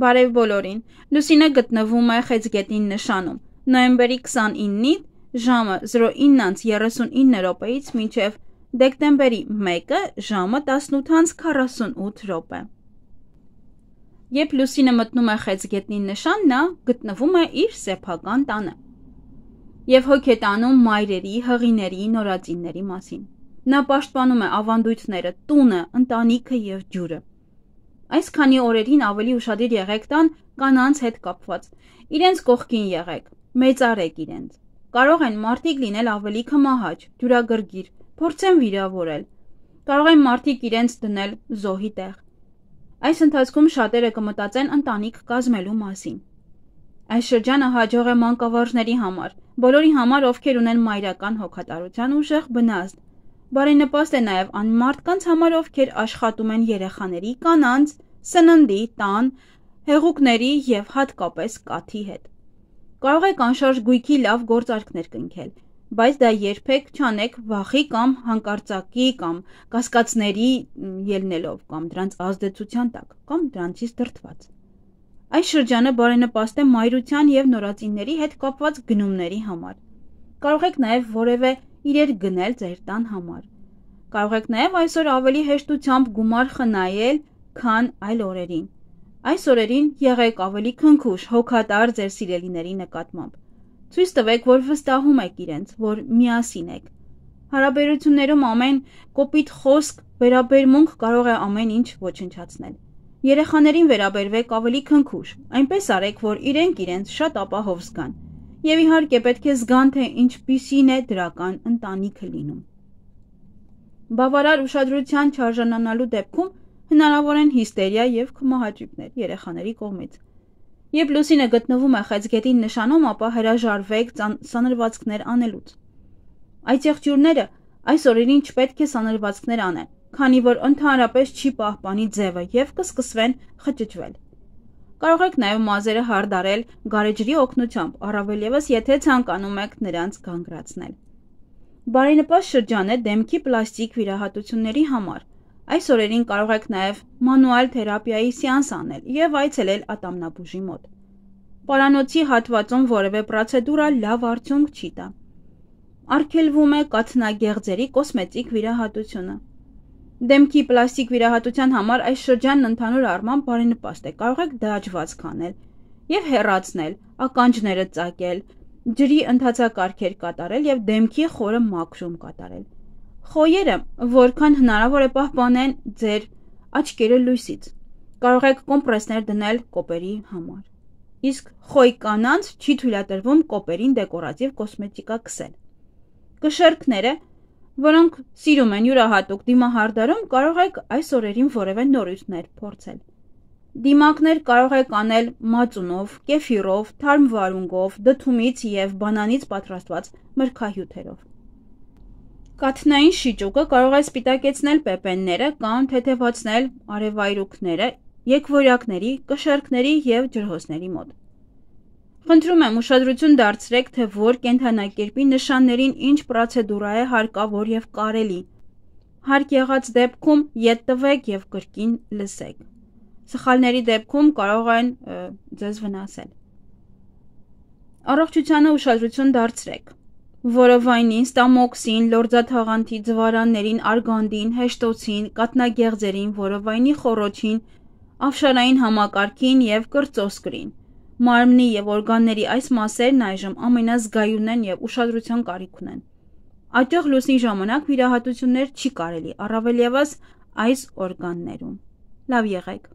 Բարև բոլորին, Լուսինը գտնվում է Խեցգետին նշանում, նոյեմբերի 29-ին ժամը 09:39-ից մինչև դեկտեմբերի 1-ը ժամը 18:48։ Երբ Լուսինը մտնում է Խեցգետին նշան, նա գտնվում է իր սեփական տանը և հոգ է տանում մայրերի, հղիների, նորածինների մասին։ Նա պաշտպանում է ավանդույթները, տունը, ընտանիքը և ջուրը։ Այս քանի օրերին ավելի ուշադիր եղեք տան կանանց հետ կապված, իրենց կողքին եղեք, մեծարեք իրենց։ Կարող են մարդիկ լինել ավելի քմահաչ, դյուրագրգիր, փորձեն վիրավորել։ Կարող են մարդիկ իրենց դնել զոհի տեղ։ Այս ընթացքում շատերը կմտածեն ընտանիք կազմելու մասին։ Այս շրջանը հաջող է մանկավարժների համար, բոլորի համար, ովքեր ունեն մայրական հոգատարության ուժեղ բնազդ։ Բարենպաստ է նաև անմարդկանց համար, ովքեր աշխատում են երեխաների, կանանց, սննդի, տան, հեղուկների և հատկապես կաթի հետ։ Կարող եք անշարժ գույքի լավ գործարքներ կնքել, բայց դա երբեք չանեք վախի կամ հանկարծակի կամ կասկածների ելնելով կամ դրանց ազդեցության տակ կամ դրանցից դրդված։ Այս շրջանը բարենպաստ է մայրության և նորածինների հետ կապված գնումների համար։ Կարող եք նաև որևէ իրեր գնել ձեր տան համար։ Կարող եք նաև այսօր ավելի հեշտությամբ գումար խնայել, քան այլ օրերին։ Այս օրերին եղեք ավելի քնքուշ, հոգատար ձեր սիրելիների նկատմամբ։ Ցույց տվեք, որ վստահում եք իրենց, որ միասին եք։ Հարաբերություններում ամեն կոպիտ խոսք, վերաբերմունք կարող է ամեն ինչ ոչնչացնել։ Երեխաներին վերաբերվեք ավելի քնքուշ, այնպես արեք, որ իրենք իրենց շատ ապահով զգան։ Եվ իհարկե պետք է զգան, թե ինչպիսին է դրական ընտանիքը լինում։ Բավարար ուշադրության չարժանանալու դեպքում հնարավոր են հիստերիա և քմահաճույքներ երեխաների կողմից։ Երբ Լուսինը գտնվում է Խեցգետին նշանում, ապա հրաժարվեք սանրվածքներ անելուց։ Այս եղջյուրները այս օրերին չպետք է սանրվածքներ անեն, քանի որ ընդհանրապես չի պահպանի ձևը և կսկսվեն խճճվել։ Կարող եք նաև մազերը հարդարել գարեջրի օգնությամբ, առավել ևս եթե ցանկանում եք նրանց գանգրացնել։ Բարենպաստ շրջան է դեմքի պլաստիկ վիրահատությունների համար։ Այս օրերին կարող եք նաև մանուալ թերապիայի սեանս անել և այցելել ատամնաբուժի մոտ։ Պարանոցի հատվածում որևէ պրոցեդուրա լավ արդյունք չի տա։ Արգելվում է կաթնագեղձերի կոսմետիկ վիրահատությունը։ Դեմքի պլաստիկ վիրահատության համար այս շրջանն ընդհանուր առմամբ բարենպաստ է, կարող եք դաջվածք անել և հեռացնել, ականջները ծակել, ջրի ընթացակարգեր կատարել և դեմքի խորը մաքրում կատարել։ Խոյերը, որքան հնարավոր է պահպանեն ձեր աչքերը լույսից, կարող եք կոմպրեսներ դնել կոպերի համար, իսկ խոյ կանանց չի թույլատրվում կոպերին դեկորատիվ կոսմետիկա կսել։ Կշեռքները, որոնք սիրում են յուրահատուկ դիմահարդարում, կարող եք այս օրերին որևէ նորույթներ փորձել։ Դիմակներ կարող եք անել մածունով, կեֆիրով, թարմ վարունգով, դդումից և բանանից պատրաստված մրգահյութերով։ Կաթնային շիճուկը կարող է սպիտակեցնել պեպենները կամ թեթևացնել արևայրուքները, եկվորյակների, կշեռքների և ջրհոսների մոտ։ Խնդրում եմ ուշադրություն դարձրեք, թե որ կենդանակերպի նշաններին ինչ պրոցեդուրա է հարկավոր և կարելի։ Հարկ եղած դեպքում ետ տվեք և կրկին լսեք։ Սխալների դեպքում կարող են ձեզ վնասել։ Առողջությանը ուշադրություն դարձրեք։ Որովայնին, ստամոքսին, լորձաթաղանթի, ձվարաններին, արգանդին, հեշտոցին, կաթնագեղձերին, որովայնի խոռոչին, աֆշարային համակարգին և կրծոսկրին։ Մարմնի և օրգանների այս մասերն այժմ ամենազգայուն են և ուշադրության կարիք ունեն։ Աճող լուսնի ժամանակ վիրահատություններ չի կարելի, առավել ևս այս օրգաններում։ Լավ եղեք։